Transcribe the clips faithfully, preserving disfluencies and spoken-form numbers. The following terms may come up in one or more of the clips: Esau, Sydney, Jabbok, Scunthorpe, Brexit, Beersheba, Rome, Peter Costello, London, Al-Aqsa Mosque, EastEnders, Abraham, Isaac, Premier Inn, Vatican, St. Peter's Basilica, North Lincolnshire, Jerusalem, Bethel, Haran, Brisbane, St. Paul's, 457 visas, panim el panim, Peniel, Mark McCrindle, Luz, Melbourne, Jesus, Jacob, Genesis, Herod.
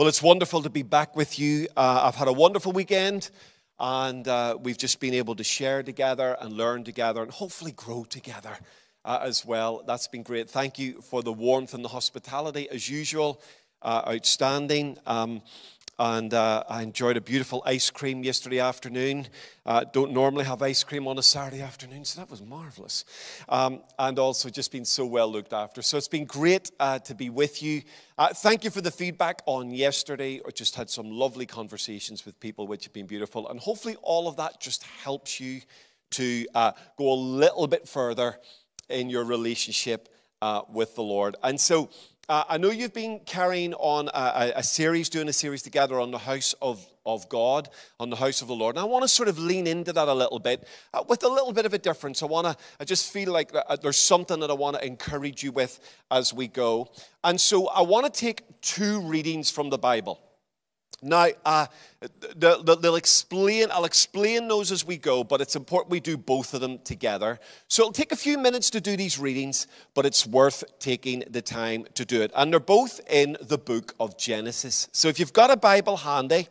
Well, it's wonderful to be back with you. Uh, I've had a wonderful weekend, and uh, we've just been able to share together and learn together and hopefully grow together uh, as well. That's been great. Thank you for the warmth and the hospitality, as usual. Uh, outstanding. Um, and uh, I enjoyed a beautiful ice cream yesterday afternoon. Uh, don't normally have ice cream on a Saturday afternoon, so that was marvelous. Um, and also just been so well looked after. So it's been great uh, to be with you. Uh, thank you for the feedback on yesterday. I just had some lovely conversations with people, which have been beautiful. And hopefully all of that just helps you to uh, go a little bit further in your relationship uh, with the Lord. And so Uh, I know you've been carrying on a, a series, doing a series together on the house of, of God, on the house of the Lord. And I want to sort of lean into that a little bit uh, with a little bit of a difference. I want to, I just feel like there's something that I want to encourage you with as we go. And so I want to take two readings from the Bible. Now, uh, they'll, they'll explain, I'll explain those as we go, but it's important we do both of them together. So it'll take a few minutes to do these readings, but it's worth taking the time to do it. And they're both in the book of Genesis. So if you've got a Bible handy,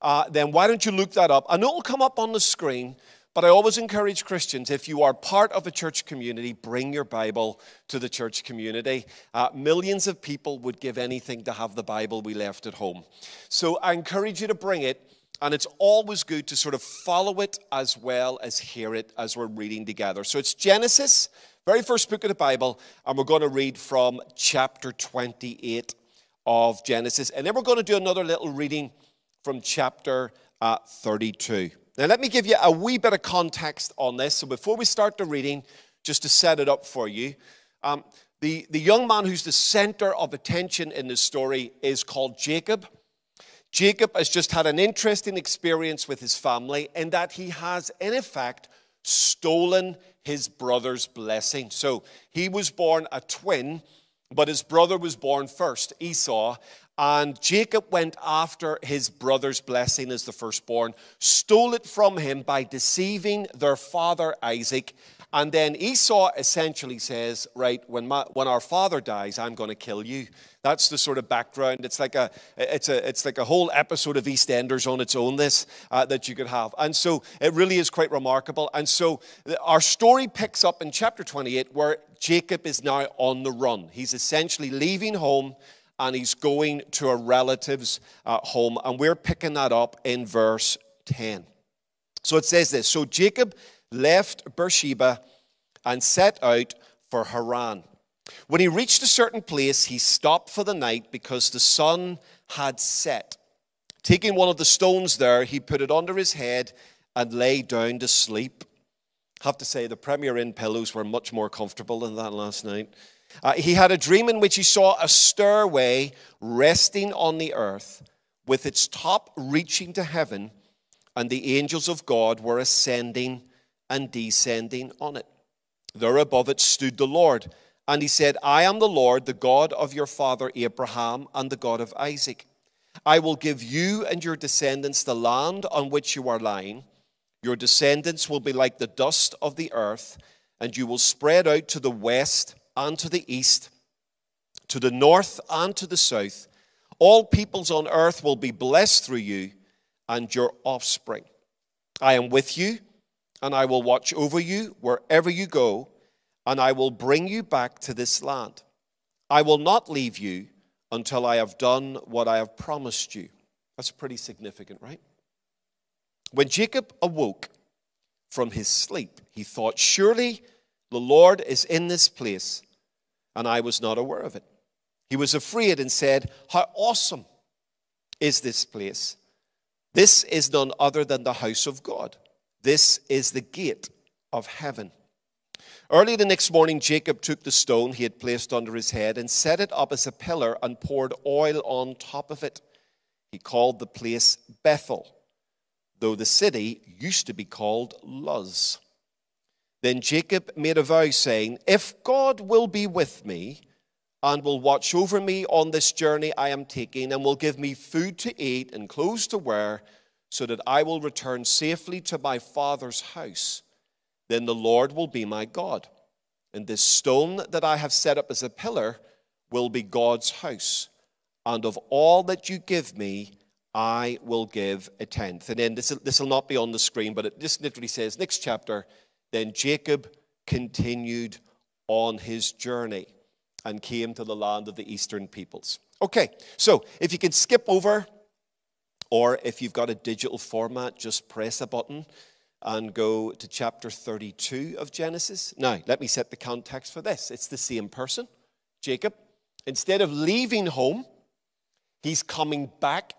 uh, then why don't you look that up? I know it'll come up on the screen, but I always encourage Christians, if you are part of a church community, bring your Bible to the church community. Uh, millions of people would give anything to have the Bible we left at home. So I encourage you to bring it, and it's always good to sort of follow it as well as hear it as we're reading together. So it's Genesis, very first book of the Bible, and we're going to read from chapter twenty-eight of Genesis. And then we're going to do another little reading from chapter uh, thirty-two. Now, let me give you a wee bit of context on this. So before we start the reading, just to set it up for you, um, the, the young man who's the center of attention in this story is called Jacob. Jacob has just had an interesting experience with his family in that he has, in effect, stolen his brother's blessing. So he was born a twin, but his brother was born first, Esau. And Jacob went after his brother's blessing as the firstborn, stole it from him by deceiving their father Isaac. And then Esau essentially says, right, when, my, when our father dies, I'm going to kill you. That's the sort of background. It's like a, it's a, it's like a whole episode of EastEnders on its own, this, uh, that you could have. And so it really is quite remarkable. And so our story picks up in chapter twenty-eight where Jacob is now on the run. He's essentially leaving home, and he's going to a relative's uh, home. And we're picking that up in verse ten. So it says this. So Jacob left Beersheba and set out for Haran. When he reached a certain place, he stopped for the night because the sun had set. Taking one of the stones there, he put it under his head and lay down to sleep. I have to say, the Premier Inn pillows were much more comfortable than that last night. Uh, he had a dream in which he saw a stairway resting on the earth with its top reaching to heaven, and the angels of God were ascending and descending on it. There above it stood the Lord, and he said, I am the Lord, the God of your father Abraham and the God of Isaac. I will give you and your descendants the land on which you are lying. Your descendants will be like the dust of the earth, and you will spread out to the west and to the east, to the north and to the south. All peoples on earth will be blessed through you and your offspring. I am with you, and I will watch over you wherever you go, and I will bring you back to this land. I will not leave you until I have done what I have promised you. That's pretty significant, right? When Jacob awoke from his sleep, he thought, surely the Lord is in this place, and I was not aware of it. He was afraid and said, how awesome is this place? This is none other than the house of God. This is the gate of heaven. Early the next morning, Jacob took the stone he had placed under his head and set it up as a pillar and poured oil on top of it. He called the place Bethel, though the city used to be called Luz. Then Jacob made a vow, saying, if God will be with me and will watch over me on this journey I am taking and will give me food to eat and clothes to wear so that I will return safely to my father's house, then the Lord will be my God. And this stone that I have set up as a pillar will be God's house. and of all that you give me, I will give a tenth. And then this, this will not be on the screen, but it just literally says, next chapter, then Jacob continued on his journey and came to the land of the eastern peoples. Okay, so if you can skip over, or if you've got a digital format, just press a button and go to chapter thirty-two of Genesis. Now, let me set the context for this. It's the same person, Jacob. Instead of leaving home, he's coming back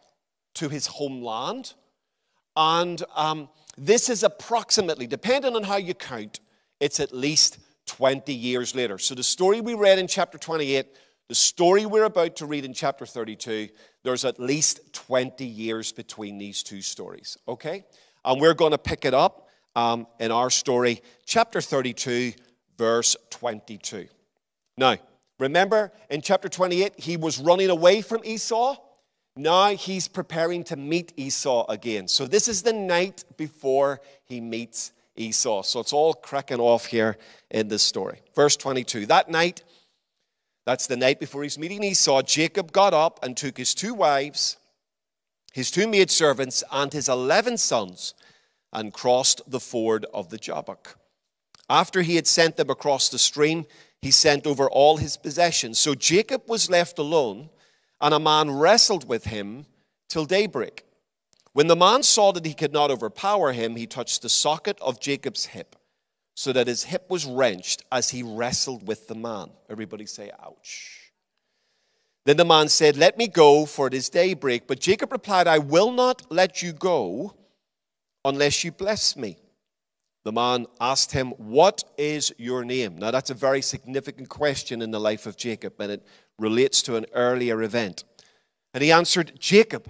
to his homeland. And um, this is approximately, depending on how you count, it's at least twenty years later. So the story we read in chapter twenty-eight, the story we're about to read in chapter thirty-two, there's at least twenty years between these two stories, okay? And we're going to pick it up um, in our story, chapter thirty-two, verse twenty-two. Now, remember in chapter twenty-eight, he was running away from Esau. Now he's preparing to meet Esau again. So this is the night before he meets Esau. So it's all cracking off here in this story. Verse twenty-two, that night, that's the night before he's meeting Esau, Jacob got up and took his two wives, his two maidservants, and his eleven sons, and crossed the ford of the Jabbok. After he had sent them across the stream, he sent over all his possessions. So Jacob was left alone, and a man wrestled with him till daybreak. When the man saw that he could not overpower him, he touched the socket of Jacob's hip, so that his hip was wrenched as he wrestled with the man. Everybody say, ouch. Then the man said, let me go, for it is daybreak. But Jacob replied, I will not let you go unless you bless me. The man asked him, what is your name? Now, that's a very significant question in the life of Jacob, and it relates to an earlier event. And he answered, Jacob.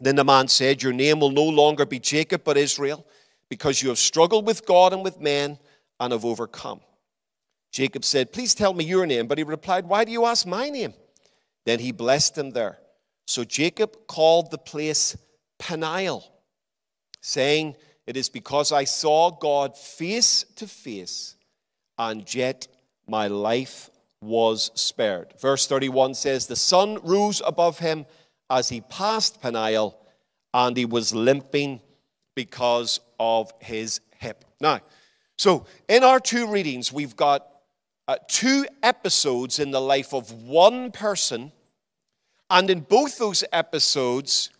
Then the man said, your name will no longer be Jacob, but Israel, because you have struggled with God and with men and have overcome. Jacob said, please tell me your name. But he replied, why do you ask my name? Then he blessed him there. So Jacob called the place Peniel, saying, it is because I saw God face to face, and yet my life was spared. Verse thirty-one says, the sun rose above him as he passed Peniel, and he was limping because of his hip. Now, so in our two readings, we've got uh, two episodes in the life of one person, and in both those episodes,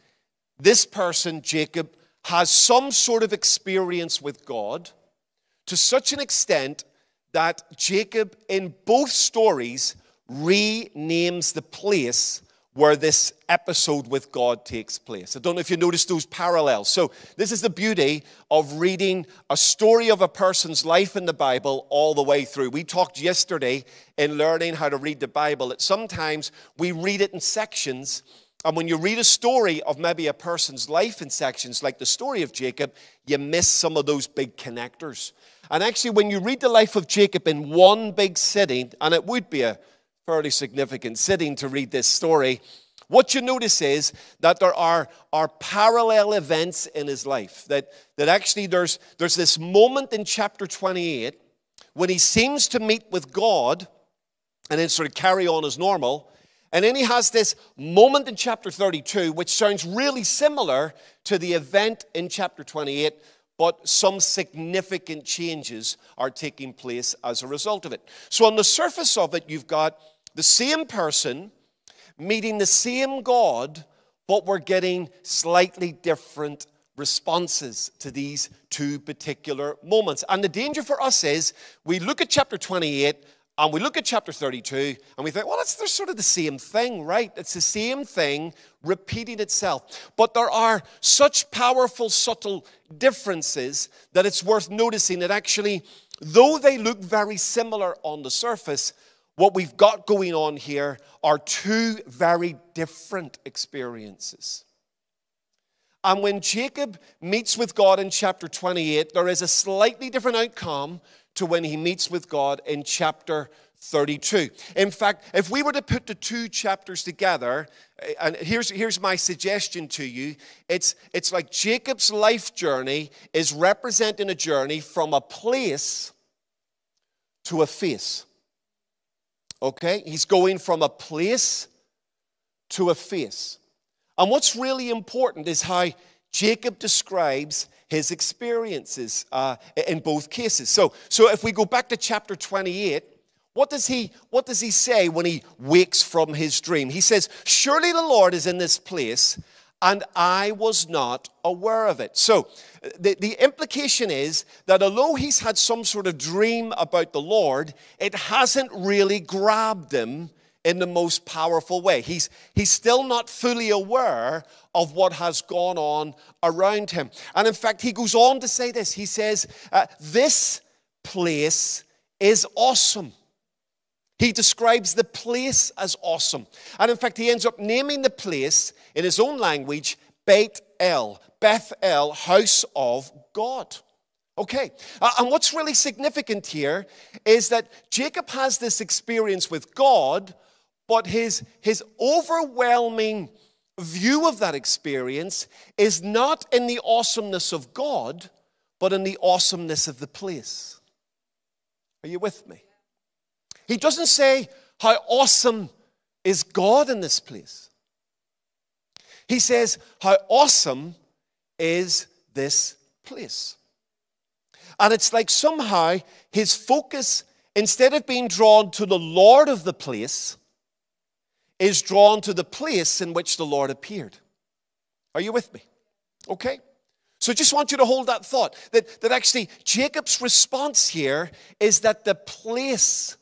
this person, Jacob, has some sort of experience with God to such an extent that Jacob, in both stories, renames the place where this episode with God takes place. I don't know if you noticed those parallels. So this is the beauty of reading a story of a person's life in the Bible all the way through. We talked yesterday in learning how to read the Bible that sometimes we read it in sections, and when you read a story of maybe a person's life in sections, like the story of Jacob, you miss some of those big connectors. And actually, when you read the life of Jacob in one big sitting, and it would be a fairly significant sitting to read this story, what you notice is that there are, are parallel events in his life. That, that actually there's, there's this moment in chapter twenty-eight when he seems to meet with God and then sort of carry on as normal. And then he has this moment in chapter thirty-two, which sounds really similar to the event in chapter twenty-eight, but some significant changes are taking place as a result of it. So on the surface of it, you've got the same person meeting the same God, but we're getting slightly different responses to these two particular moments. And the danger for us is we look at chapter twenty-eight and we look at chapter thirty-two and we think, well, that's, they're sort of the same thing, right? It's the same thing repeating itself. But there are such powerful, subtle differences that it's worth noticing that actually, though they look very similar on the surface, what we've got going on here are two very different experiences. And when Jacob meets with God in chapter twenty-eight, there is a slightly different outcome to when he meets with God in chapter thirty-two. In fact, if we were to put the two chapters together, and here's, here's my suggestion to you, it's, it's like Jacob's life journey is representing a journey from a place to a face. Okay? He's going from a place to a face. And what's really important is how Jacob describes his experiences uh, in both cases. So, so if we go back to chapter twenty-eight, what does he, what does he say when he wakes from his dream? He says, surely the Lord is in this place, and I was not aware of it. So the, the implication is that although he's had some sort of dream about the Lord, it hasn't really grabbed him in the most powerful way. He's, he's still not fully aware of what has gone on around him. And in fact, he goes on to say this. He says, uh, this place is awesome. He describes the place as awesome. And in fact, he ends up naming the place in his own language, Beit El, Bethel, house of God. Okay, uh, and what's really significant here is that Jacob has this experience with God, but his, his overwhelming view of that experience is not in the awesomeness of God, but in the awesomeness of the place. Are you with me? He doesn't say, how awesome is God in this place? He says, how awesome is this place? And it's like somehow his focus, instead of being drawn to the Lord of the place, is drawn to the place in which the Lord appeared. Are you with me? Okay. So just want you to hold that thought, that, that actually Jacob's response here is that the place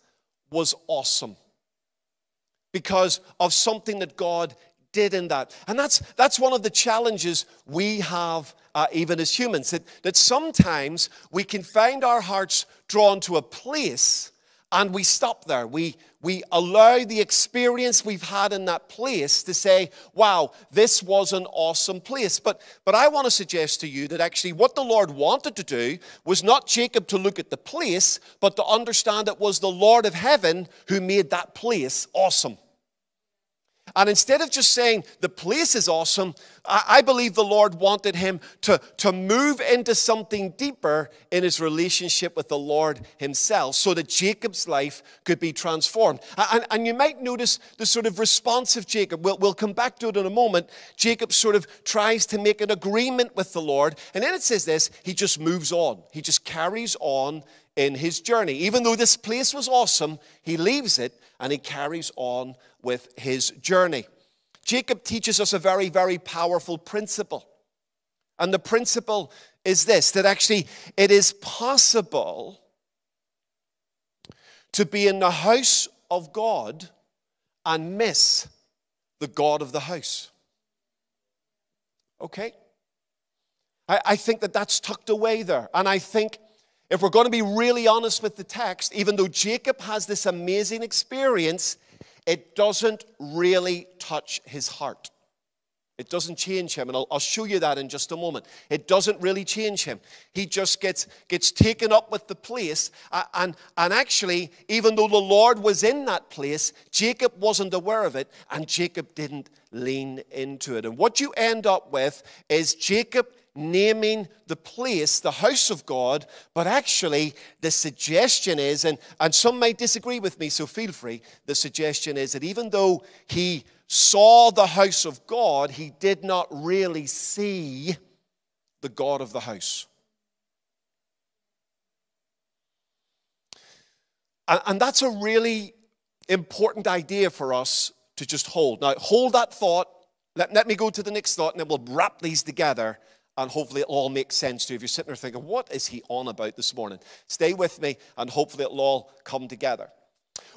was awesome because of something that God did in that. And that's that's one of the challenges we have uh, even as humans, that, that sometimes we can find our hearts drawn to a place and we stop there. We, we allow the experience we've had in that place to say, wow, this was an awesome place. But, but I want to suggest to you that actually what the Lord wanted to do was not Jacob to look at the place, but to understand it was the Lord of heaven who made that place awesome. And instead of just saying, the place is awesome, I believe the Lord wanted him to, to move into something deeper in his relationship with the Lord himself so that Jacob's life could be transformed. And, and you might notice the sort of response of Jacob. We'll, we'll come back to it in a moment. Jacob sort of tries to make an agreement with the Lord. And then it says this, he just moves on. He just carries on in his journey. Even though this place was awesome, he leaves it and he carries on with his journey. Jacob teaches us a very, very powerful principle. And the principle is this, that actually it is possible to be in the house of God and miss the God of the house. Okay? I, I think that that's tucked away there. And I think if we're going to be really honest with the text, even though Jacob has this amazing experience, it doesn't really touch his heart. It doesn't change him, and I'll, I'll show you that in just a moment. It doesn't really change him. He just gets, gets taken up with the place, uh, and, and actually, even though the Lord was in that place, Jacob wasn't aware of it, and Jacob didn't lean into it. And what you end up with is Jacob naming the place, the house of God, but actually the suggestion is, and, and some might disagree with me, so feel free, the suggestion is that even though he saw the house of God, he did not really see the God of the house. And, and that's a really important idea for us to just hold. Now, hold that thought. Let, let me go to the next thought, and then we'll wrap these together. And hopefully it'll all make sense to you if you're sitting there thinking, what is he on about this morning? Stay with me, and hopefully it'll all come together.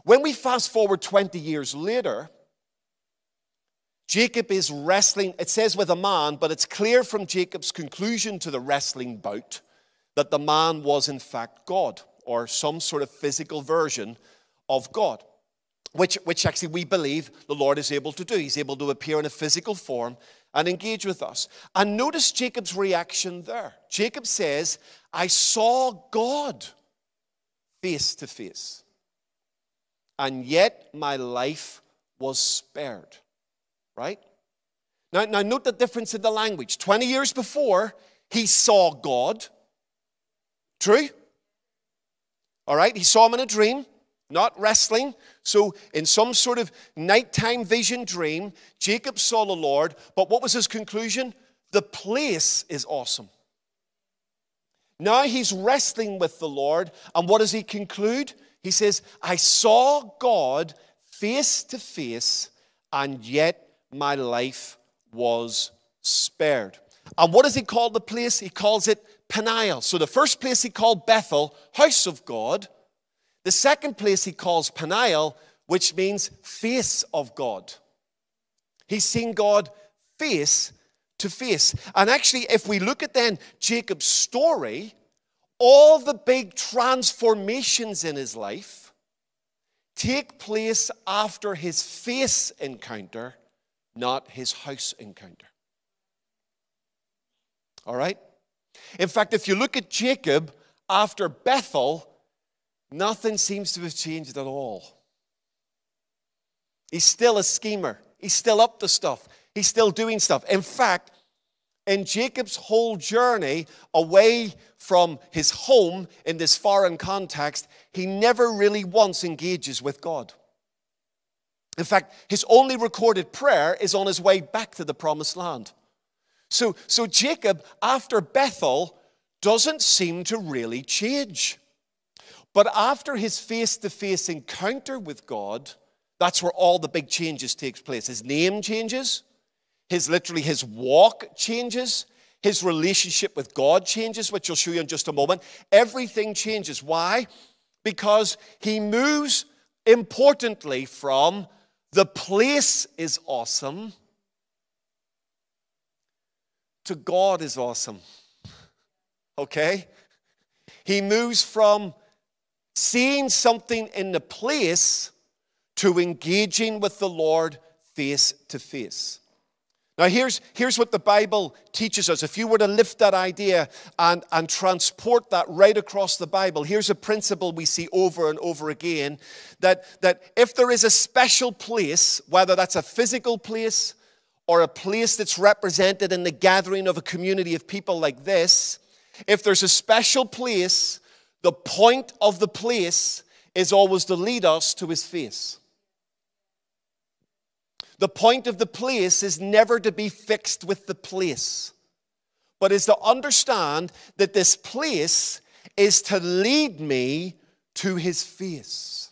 When we fast forward twenty years later, Jacob is wrestling, it says with a man, but it's clear from Jacob's conclusion to the wrestling bout that the man was in fact God, or some sort of physical version of God. Which, which actually we believe the Lord is able to do. He's able to appear in a physical form and engage with us. And notice Jacob's reaction there. Jacob says, I saw God face to face, and yet my life was spared. Right? Now, now note the difference in the language. twenty years before, he saw God. True? All right? He saw him in a dream. not wrestling. So in some sort of nighttime vision dream, Jacob saw the Lord, but what was his conclusion? The place is awesome. Now he's wrestling with the Lord, and what does he conclude? He says, I saw God face to face, and yet my life was spared. And what does he call the place? He calls it Peniel. So the first place he called Bethel, house of God. The second place he calls Peniel, which means face of God. He's seen God face to face. And actually, if we look at then Jacob's story, all the big transformations in his life take place after his face encounter, not his house encounter. All right? In fact, if you look at Jacob after Bethel, nothing seems to have changed at all. He's still a schemer. He's still up to stuff. He's still doing stuff. In fact, in Jacob's whole journey away from his home in this foreign context, he never really once engages with God. In fact, his only recorded prayer is on his way back to the promised land. So, so Jacob, after Bethel, doesn't seem to really change. But after his face-to-face encounter with God, that's where all the big changes take place. His name changes. His literally his walk changes. His relationship with God changes, which I'll show you in just a moment. Everything changes. Why? Because he moves, importantly, from the place is awesome to God is awesome. Okay? He moves from seeing something in the place to engaging with the Lord face to face. Now, here's, here's what the Bible teaches us. If you were to lift that idea and, and transport that right across the Bible, here's a principle we see over and over again, that, that if there is a special place, whether that's a physical place or a place that's represented in the gathering of a community of people like this, if there's a special place, the point of the place is always to lead us to his face. The point of the place is never to be fixed with the place, but is to understand that this place is to lead me to his face.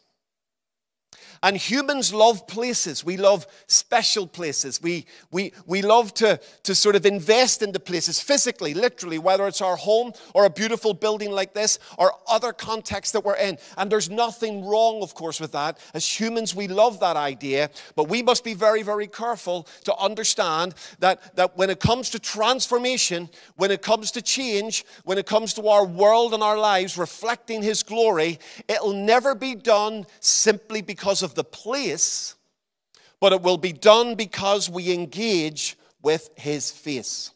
And humans love places. We love special places. We, we, we love to, to sort of invest into places physically, literally, whether it's our home or a beautiful building like this or other contexts that we're in. And there's nothing wrong, of course, with that. As humans, we love that idea, but we must be very, very careful to understand that, that when it comes to transformation, when it comes to change, when it comes to our world and our lives reflecting his glory, it'll never be done simply because of the place, but it will be done because we engage with his face.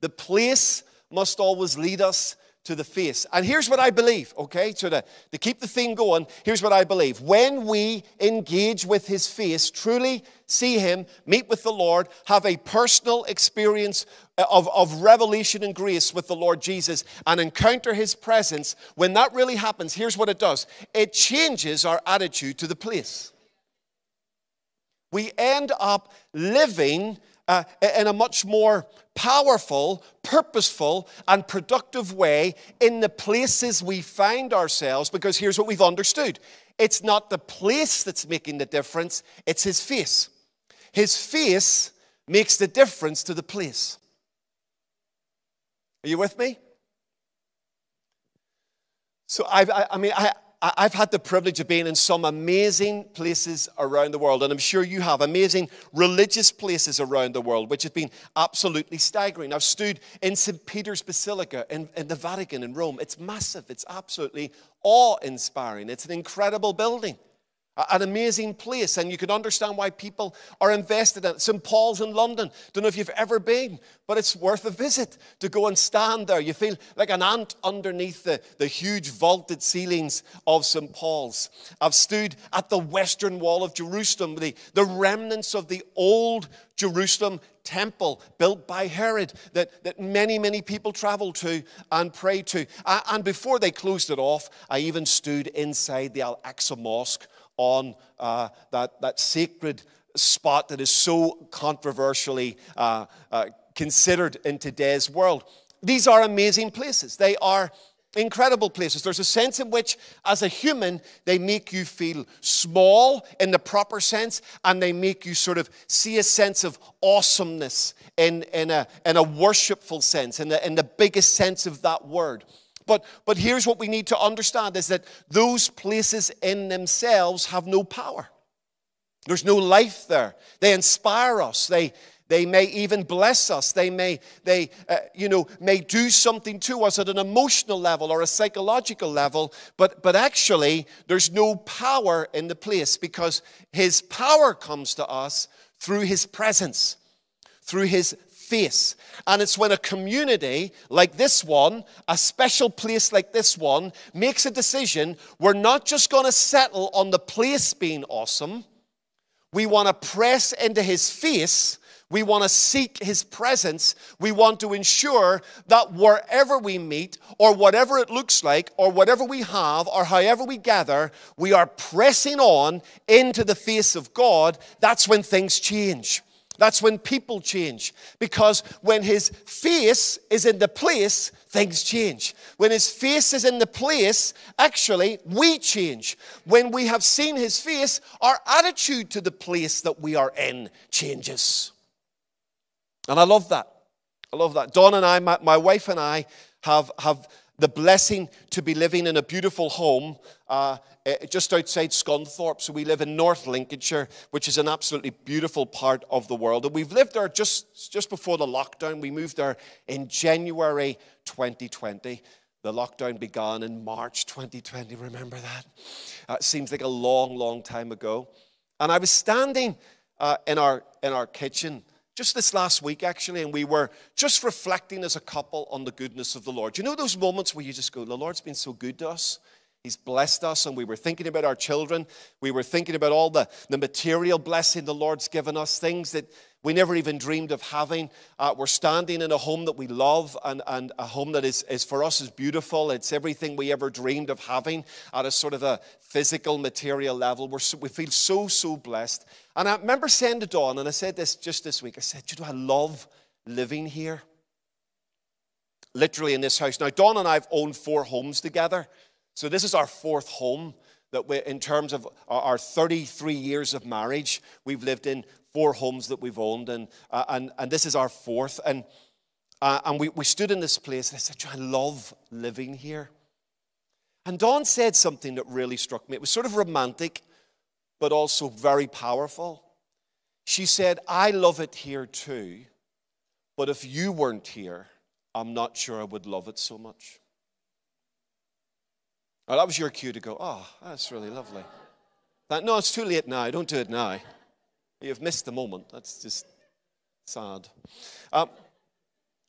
The place must always lead us to the face. And here's what I believe, okay? So to, to keep the theme going, here's what I believe. When we engage with his face, truly see him, meet with the Lord, have a personal experience of, of revelation and grace with the Lord Jesus, and encounter his presence, when that really happens, here's what it does. It changes our attitude to the place. We end up living Uh, in a much more powerful, purposeful, and productive way in the places we find ourselves, because here's what we've understood. It's not the place that's making the difference, it's his face. His face makes the difference to the place. Are you with me? So, I've, I, I mean, I... I've had the privilege of being in some amazing places around the world, and I'm sure you have, amazing religious places around the world, which has been absolutely staggering. I've stood in Saint Peter's Basilica in, in the Vatican in Rome. It's massive. It's absolutely awe-inspiring. It's an incredible building. An amazing place, and you can understand why people are invested in it. Saint Paul's in London. Don't know if you've ever been, but it's worth a visit to go and stand there. You feel like an ant underneath the, the huge vaulted ceilings of Saint Paul's. I've stood at the western wall of Jerusalem, the, the remnants of the old Jerusalem temple built by Herod that, that many, many people traveled to and prayed to. And before they closed it off, I even stood inside the Al-Aqsa Mosque on uh, that, that sacred spot that is so controversially uh, uh, considered in today's world. These are amazing places. They are incredible places. There's a sense in which, as a human, they make you feel small in the proper sense, and they make you sort of see a sense of awesomeness in, in, a, in a worshipful sense, in the, in the biggest sense of that word. But, but here's what we need to understand, is that those places in themselves have no power. There's no life there. They inspire us. They, they may even bless us. They may, they, uh, you know, may do something to us at an emotional level or a psychological level. But, but actually, there's no power in the place, because his power comes to us through his presence, through his face. And it's when a community like this one, a special place like this one, makes a decision, we're not just going to settle on the place being awesome. We want to press into his face. We want to seek his presence. We want to ensure that wherever we meet, or whatever it looks like, or whatever we have, or however we gather, we are pressing on into the face of God. That's when things change. That's when people change, because when his face is in the place, things change. When his face is in the place, actually, we change. When we have seen his face, our attitude to the place that we are in changes. And I love that. I love that. Dawn and I, my, my wife and I, have, have the blessing to be living in a beautiful home uh, just outside Scunthorpe. So we live in North Lincolnshire, which is an absolutely beautiful part of the world. And we've lived there just, just before the lockdown. We moved there in January twenty twenty. The lockdown began in March twenty twenty. Remember that? Uh, it seems like a long, long time ago. And I was standing uh, in our, in our kitchen just this last week, actually, and we were just reflecting as a couple on the goodness of the Lord. You know those moments where you just go, the Lord's been so good to us. He's blessed us, and we were thinking about our children. We were thinking about all the, the material blessing the Lord's given us, things that we never even dreamed of having. Uh, we're standing in a home that we love, and, and a home that is, is for us is beautiful. It's everything we ever dreamed of having at a sort of a physical, material level. We're so, we feel so, so blessed. And I remember saying to Dawn, and I said this just this week, I said, you know, I love living here, literally in this house. Now, Dawn and I have owned four homes together. So this is our fourth home that we, in terms of our thirty-three years of marriage, we've lived in four homes that we've owned, and uh, and, and this is our fourth. And uh, and we, we stood in this place, and I said, I love living here. And Dawn said something that really struck me. It was sort of romantic, but also very powerful. She said, I love it here too, but if you weren't here, I'm not sure I would love it so much. Well, that was your cue to go, oh, that's really lovely. That, no, it's too late now. Don't do it now. You've missed the moment. That's just sad. Um,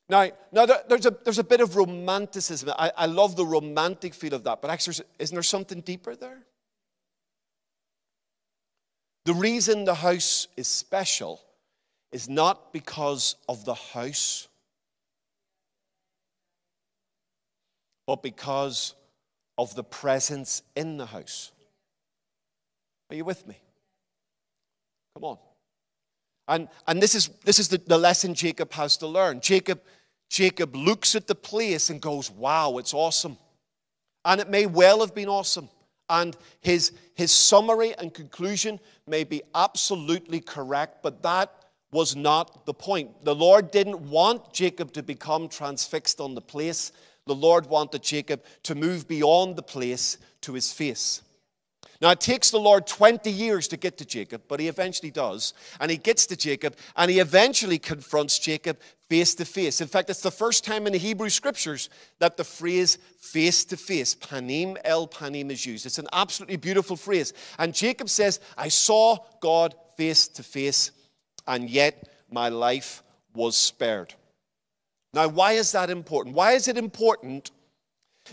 now, now there, there's, a, there's a bit of romanticism. I, I love the romantic feel of that, but actually, isn't there something deeper there? The reason the house is special is not because of the house, but because of the presence in the house. Are you with me? Come on. And, and this is, this is the, the lesson Jacob has to learn. Jacob, Jacob looks at the place and goes, wow, it's awesome. And it may well have been awesome. And his, his summary and conclusion may be absolutely correct, but that was not the point. The Lord didn't want Jacob to become transfixed on the place. The Lord wanted Jacob to move beyond the place to his face. Now, it takes the Lord twenty years to get to Jacob, but he eventually does. And he gets to Jacob, and he eventually confronts Jacob face to face. In fact, it's the first time in the Hebrew Scriptures that the phrase face to face, panim el panim, is used. It's an absolutely beautiful phrase. And Jacob says, I saw God face to face, and yet my life was spared. Now, why is that important? Why is it important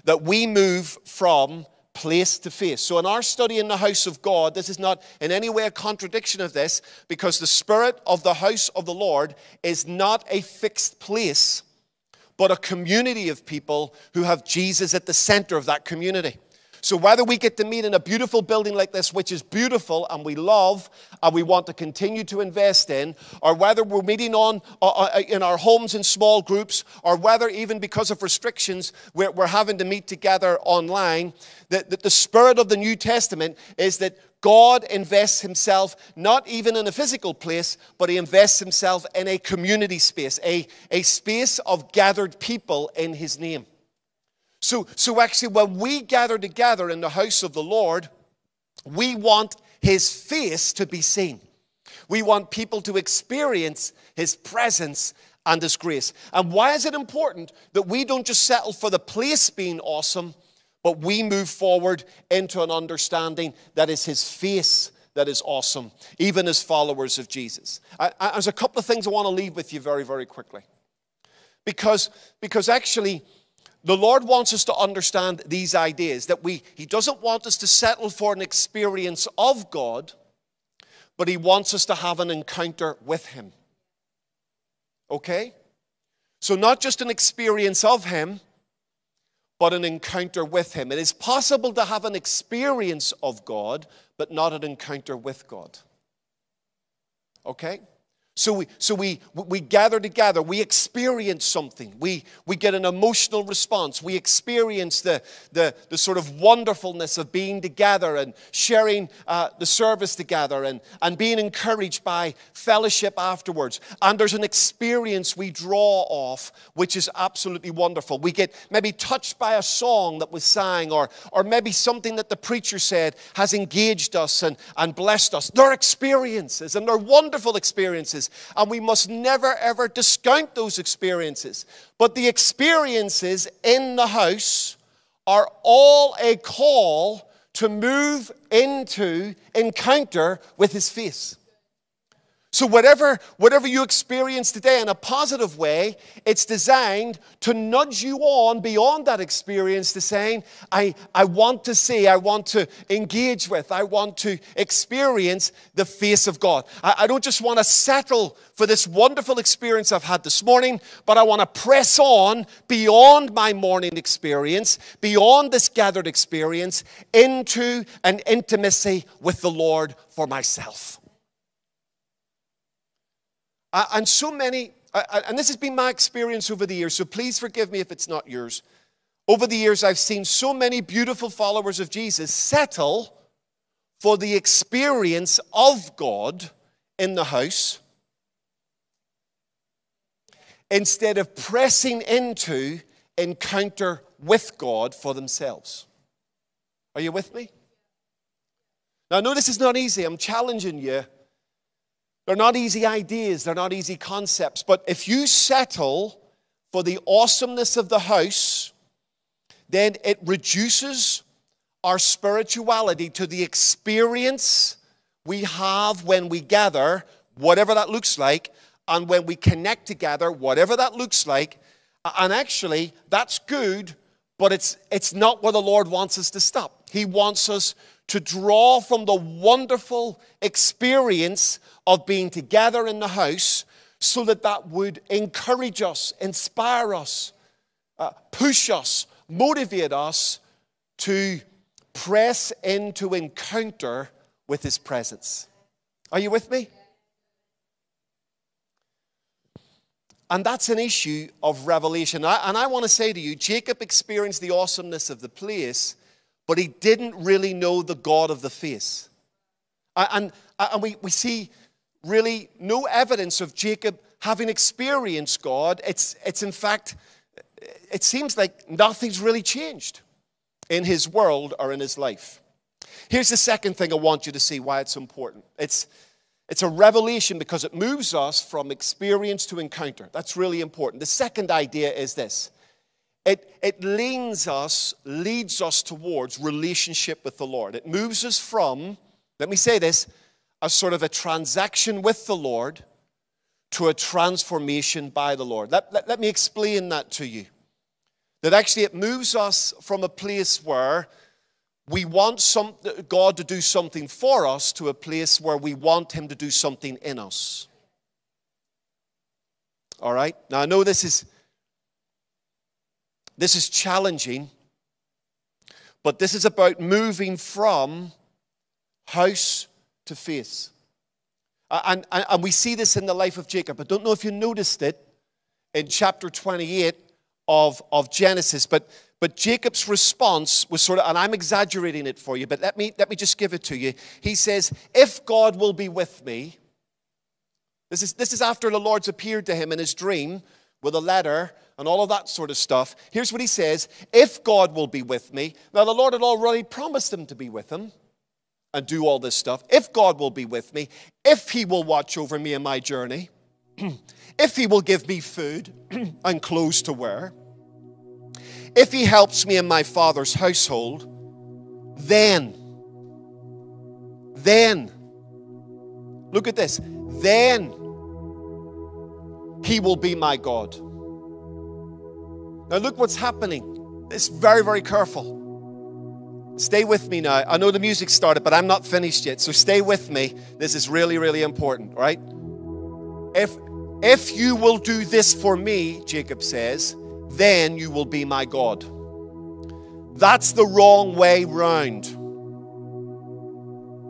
that we move from place to face? So in our study in the house of God, this is not in any way a contradiction of this, because the spirit of the house of the Lord is not a fixed place, but a community of people who have Jesus at the center of that community. So whether we get to meet in a beautiful building like this, which is beautiful and we love and we want to continue to invest in, or whether we're meeting on uh, in our homes in small groups, or whether even because of restrictions we're, we're having to meet together online, that the, the spirit of the New Testament is that God invests himself not even in a physical place, but he invests himself in a community space, a, a space of gathered people in his name. So, so actually, when we gather together in the house of the Lord, we want his face to be seen. We want people to experience his presence and his grace. And why is it important that we don't just settle for the place being awesome, but we move forward into an understanding that is his face that is awesome, even as followers of Jesus? I, I, there's a couple of things I want to leave with you very, very quickly. Because, because actually... the Lord wants us to understand these ideas, that we, he doesn't want us to settle for an experience of God, but he wants us to have an encounter with him. Okay? So not just an experience of him, but an encounter with him. It is possible to have an experience of God, but not an encounter with God. Okay? So we, so we, we gather together, we experience something, we, we get an emotional response, we experience the, the, the sort of wonderfulness of being together and sharing uh, the service together and, and being encouraged by fellowship afterwards. And there's an experience we draw off, which is absolutely wonderful. We get maybe touched by a song that was sang, or, or maybe something that the preacher said has engaged us and, and blessed us. They're experiences, and they're wonderful experiences. And we must never, ever discount those experiences. But the experiences in the house are all a call to move into encounter with his face. So whatever, whatever you experience today in a positive way, it's designed to nudge you on beyond that experience to saying, I, I want to see, I want to engage with, I want to experience the face of God. I, I don't just want to settle for this wonderful experience I've had this morning, but I want to press on beyond my morning experience, beyond this gathered experience, into an intimacy with the Lord for myself. And so many, and this has been my experience over the years, so please forgive me if it's not yours. Over the years, I've seen so many beautiful followers of Jesus settle for the experience of God in the house instead of pressing into encounter with God for themselves. Are you with me? Now, I know this is not easy. I'm challenging you. They're not easy ideas. They're not easy concepts. But if you settle for the awesomeness of the house, then it reduces our spirituality to the experience we have when we gather, whatever that looks like, and when we connect together, whatever that looks like. And actually, that's good, but it's, it's not where the Lord wants us to stop. He wants us to draw from the wonderful experience of being together in the house so that that would encourage us, inspire us, uh, push us, motivate us to press into encounter with his presence. Are you with me? And that's an issue of revelation. I, and I want to say to you, Jacob experienced the awesomeness of the place, but he didn't really know the God of the face. And, and we, we see really no evidence of Jacob having experienced God. It's, it's in fact, it seems like nothing's really changed in his world or in his life. Here's the second thing I want you to see why it's important. It's, it's a revelation because it moves us from experience to encounter. That's really important. The second idea is this. It, it leans us, leads us towards relationship with the Lord. It moves us from, let me say this, a sort of a transaction with the Lord to a transformation by the Lord. Let, let, let me explain that to you. That actually it moves us from a place where we want some, God to do something for us to a place where we want Him to do something in us. All right? Now, I know this is... This is challenging, but this is about moving from house to face. And, and, and we see this in the life of Jacob. I don't know if you noticed it in chapter twenty-eight of, of Genesis, but, but Jacob's response was sort of, and I'm exaggerating it for you, but let me, let me just give it to you. He says, if God will be with me, this is, this is after the Lord's appeared to him in his dream with a letter, and all of that sort of stuff. Here's what he says, if God will be with me. Now, the Lord had already promised him to be with him and do all this stuff. If God will be with me, if he will watch over me in my journey, if he will give me food and clothes to wear, if he helps me in my father's household, then, then, look at this, then he will be my God. Now look what's happening. It's very, very careful. Stay with me now. I know the music started, but I'm not finished yet. So stay with me. This is really, really important, right? If, if you will do this for me, Jacob says, then you will be my God. That's the wrong way round.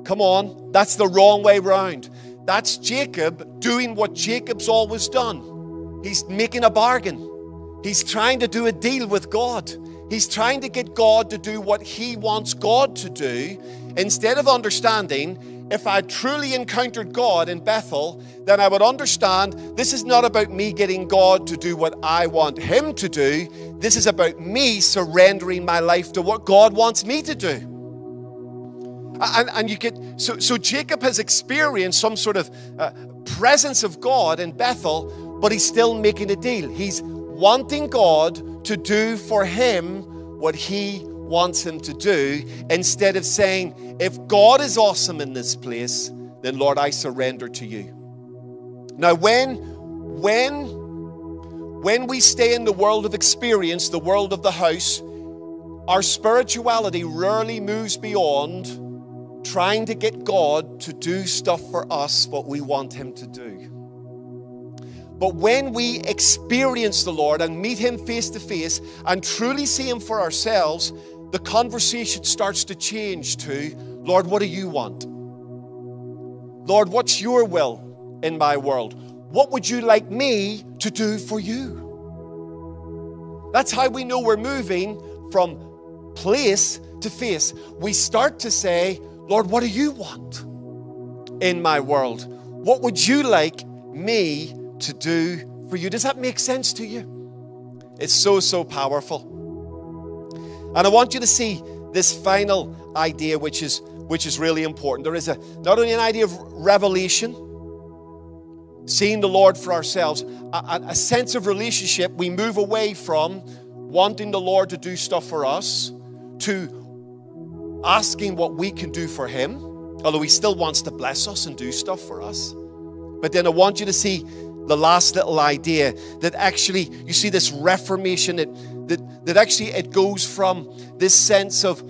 Come on. That's the wrong way round. That's Jacob doing what Jacob's always done. He's making a bargain. He's trying to do a deal with God. He's trying to get God to do what he wants God to do, instead of understanding, if I truly encountered God in Bethel, then I would understand this is not about me getting God to do what I want him to do. This is about me surrendering my life to what God wants me to do. And, and you get, so, so Jacob has experienced some sort of uh, presence of God in Bethel, but he's still making a deal. He's wanting God to do for him what he wants him to do, instead of saying, if God is awesome in this place, then Lord, I surrender to you. Now, when, when, when we stay in the world of experience, the world of the house, our spirituality rarely moves beyond trying to get God to do stuff for us, what we want him to do. But when we experience the Lord and meet him face to face and truly see him for ourselves, the conversation starts to change to, Lord, what do you want? Lord, what's your will in my world? What would you like me to do for you? That's how we know we're moving from place to face. We start to say, Lord, what do you want in my world? What would you like me to do? to do for you. Does that make sense to you? It's so, so powerful. And I want you to see this final idea, which is, which is really important. There is a, not only an idea of revelation, seeing the Lord for ourselves, a, a sense of relationship. We move away from wanting the Lord to do stuff for us to asking what we can do for him, although he still wants to bless us and do stuff for us. But then I want you to see the last little idea, that actually you see this reformation, that, that, that actually it goes from this sense of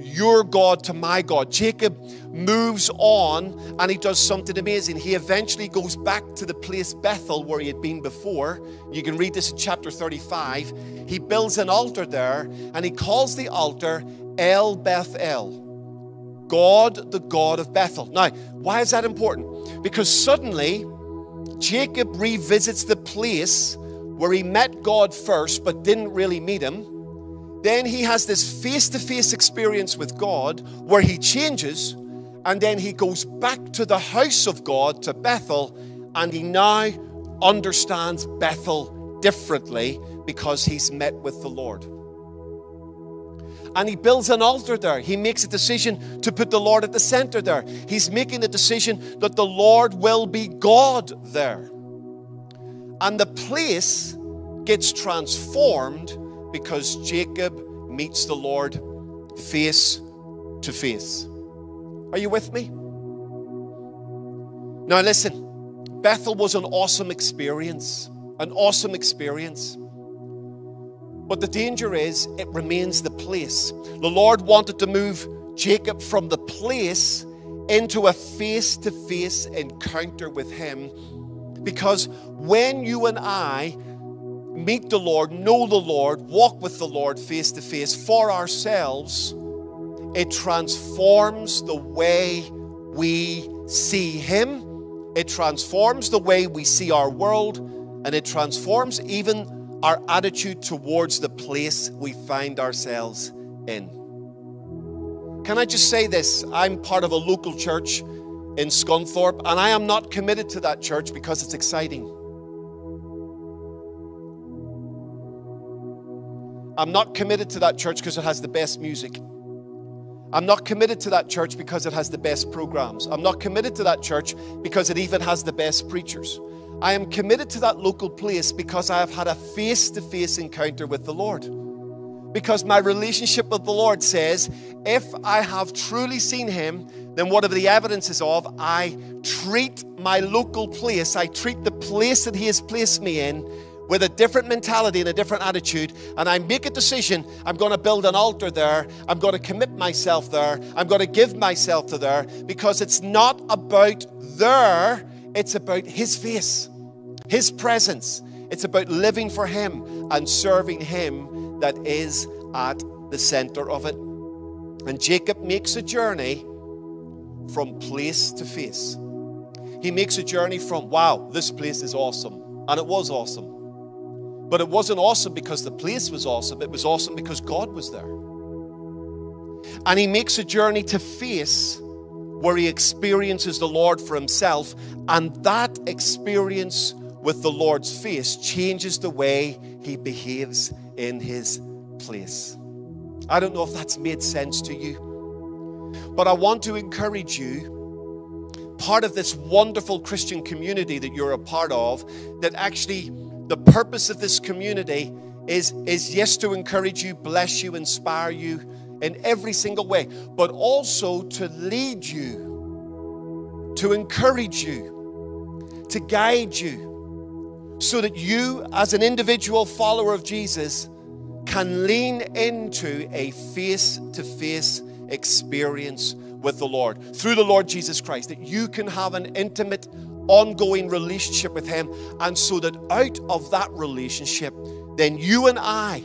your God to my God. Jacob moves on and he does something amazing. He eventually goes back to the place Bethel where he had been before. You can read this in chapter thirty-five. He builds an altar there and he calls the altar El Bethel. God, the God of Bethel. Now, why is that important? Because suddenly Jacob revisits the place where he met God first, but didn't really meet him. Then he has this face-to-face experience with God where he changes, and then he goes back to the house of God, to Bethel, and he now understands Bethel differently because he's met with the Lord. and he builds an altar there. He makes a decision to put the Lord at the center there. He's making the decision that the Lord will be God there. And the place gets transformed because Jacob meets the Lord face to face. Are you with me? Now listen, Bethel was an awesome experience, an awesome experience. But the danger is it remains the place. The Lord wanted to move Jacob from the place into a face-to-face encounter with him. Because when you and I meet the Lord, know the Lord, walk with the Lord face-to-face for ourselves, it transforms the way we see him. It transforms the way we see our world, and it transforms even our attitude towards the place we find ourselves in. Can I just say this? I'm part of a local church in Scunthorpe, and I am not committed to that church because it's exciting. I'm not committed to that church because it has the best music. I'm not committed to that church because it has the best programs. I'm not committed to that church because it even has the best preachers. I am committed to that local place because I have had a face-to-face encounter with the Lord. Because my relationship with the Lord says, if I have truly seen him, then whatever the evidence is of, I treat my local place, I treat the place that he has placed me in with a different mentality and a different attitude, and I make a decision. I'm going to build an altar there. I'm going to commit myself there. I'm going to give myself to there, because it's not about there. It's about his face, his presence. It's about living for him and serving him that is at the center of it. And Jacob makes a journey from place to face. He makes a journey from, wow, this place is awesome. And it was awesome. But it wasn't awesome because the place was awesome. It was awesome because God was there. And he makes a journey to face where he experiences the Lord for himself, and that experience with the Lord's face changes the way he behaves in his place. I don't know if that's made sense to you, but I want to encourage you, part of this wonderful Christian community that you're a part of, that actually the purpose of this community is, is yes, to encourage you, bless you, inspire you, in every single way, but also to lead you, to encourage you, to guide you, so that you as an individual follower of Jesus can lean into a face-to-face experience with the Lord through the Lord Jesus Christ, that you can have an intimate, ongoing relationship with him, and so that out of that relationship, then you and I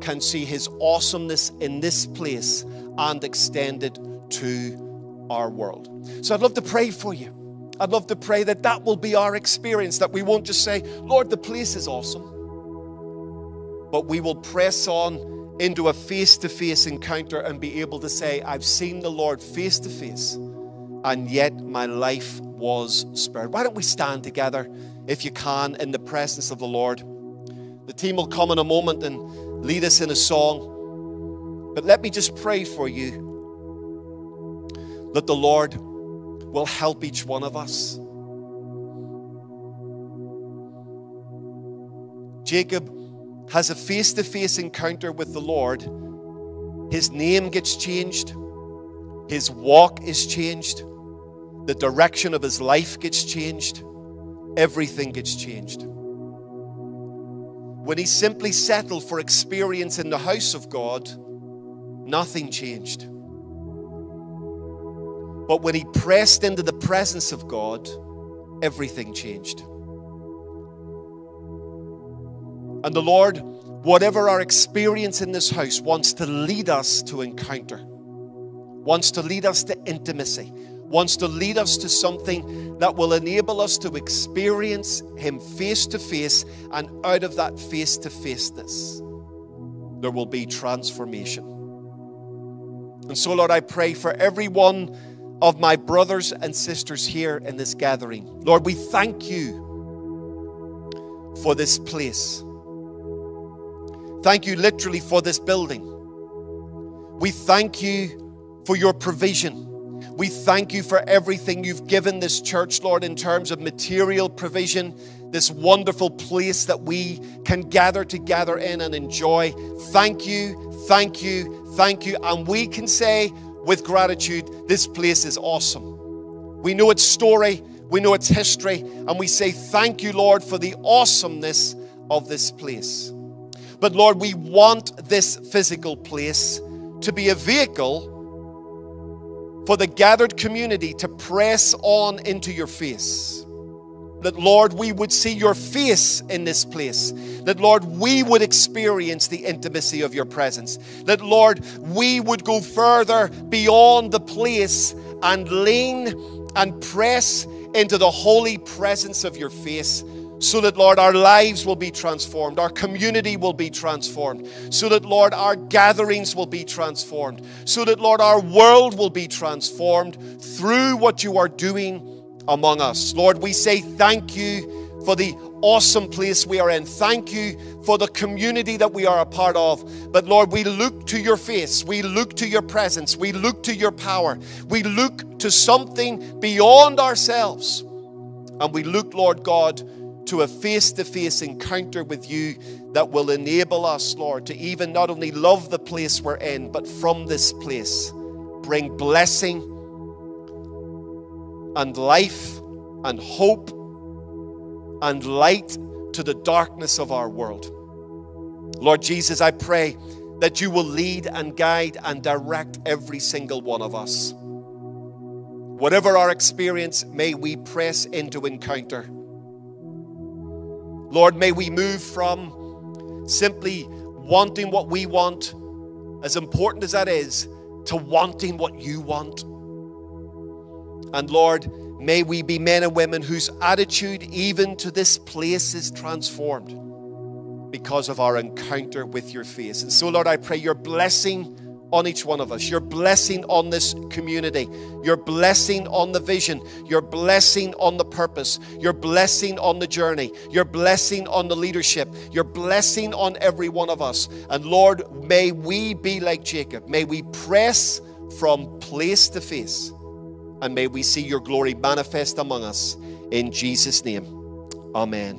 can see his awesomeness in this place and extended to our world. So I'd love to pray for you. I'd love to pray that that will be our experience, that we won't just say, Lord, the place is awesome, but we will press on into a face-to-face encounter and be able to say, I've seen the Lord face-to-face, and yet my life was spared. Why don't we stand together, if you can, in the presence of the Lord? The team will come in a moment and lead us in a song. But let me just pray for you that the Lord will help each one of us. Jacob has a face-to-face encounter with the Lord. His name gets changed. His walk is changed. The direction of his life gets changed. Everything gets changed. When he simply settled for experience in the house of God, nothing changed. But when he pressed into the presence of God, everything changed. And the Lord, whatever our experience in this house, wants to lead us to encounter, wants to lead us to intimacy, wants to lead us to something that will enable us to experience him face to face, and out of that face to faceness, there will be transformation. And so, Lord, I pray for every one of my brothers and sisters here in this gathering. Lord, we thank you for this place. Thank you literally for this building. We thank you for your provision. We thank you for everything you've given this church, Lord, in terms of material provision, this wonderful place that we can gather together in and enjoy. Thank you, thank you, thank you. And we can say with gratitude, this place is awesome. We know its story, we know its history, and we say thank you, Lord, for the awesomeness of this place. But Lord, we want this physical place to be a vehicle for the gathered community to press on into your face. That, Lord, we would see your face in this place. That, Lord, we would experience the intimacy of your presence. That, Lord, we would go further beyond the place and lean and press into the holy presence of your face. So that, Lord, our lives will be transformed, our community will be transformed. So that, Lord, our gatherings will be transformed. So that, Lord, our world will be transformed through what you are doing among us. Lord, we say thank you for the awesome place we are in. Thank you for the community that we are a part of. But Lord, we look to your face. We look to your presence. We look to your power. We look to something beyond ourselves. And we look, Lord God, to a face-to-face encounter with you that will enable us, Lord, to even not only love the place we're in, but from this place, bring blessing and life and hope and light to the darkness of our world. Lord Jesus, I pray that you will lead and guide and direct every single one of us. Whatever our experience, may we press into encounter. Lord, may we move from simply wanting what we want, as important as that is, to wanting what you want. And Lord, may we be men and women whose attitude even to this place is transformed because of our encounter with your face. And so, Lord, I pray your blessing on each one of us, your blessing on this community, your blessing on the vision, your blessing on the purpose, your blessing on the journey, your blessing on the leadership, your blessing on every one of us. And Lord, may we be like Jacob. May we press from place to face, and may we see your glory manifest among us. In Jesus' name, amen.